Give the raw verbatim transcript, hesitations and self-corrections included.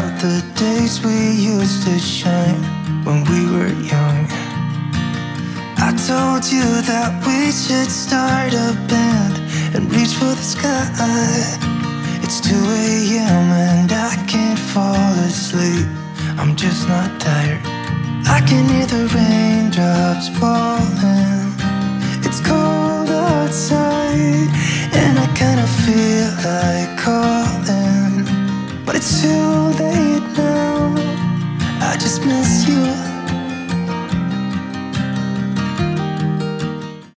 about the days we used to shine when we were young. I told you that we should start a band and reach for the sky. It's two A M and I can't fall asleep, I'm just not tired. I can hear the raindrops falling, it's cold outside, and I kinda feel like calling, but it's too